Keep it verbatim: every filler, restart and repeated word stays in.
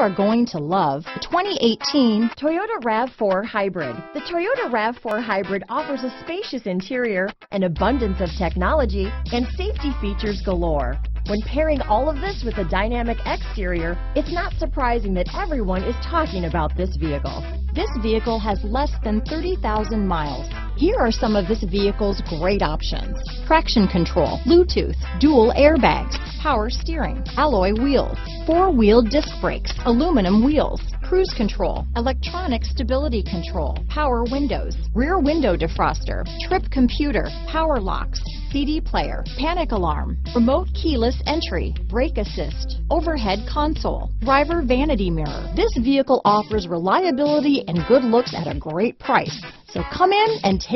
are going to love the twenty eighteen Toyota RAV four Hybrid. The Toyota RAV four Hybrid offers a spacious interior, an abundance of technology, and safety features galore. When pairing all of this with a dynamic exterior, it's not surprising that everyone is talking about this vehicle. This vehicle has less than thirty thousand miles. Here are some of this vehicle's great options: traction control, Bluetooth, dual airbags, power steering, alloy wheels, four-wheel disc brakes, aluminum wheels, cruise control, electronic stability control, power windows, rear window defroster, trip computer, power locks, C D player, panic alarm, remote keyless entry, brake assist, overhead console, driver vanity mirror. This vehicle offers reliability and good looks at a great price. So come in and take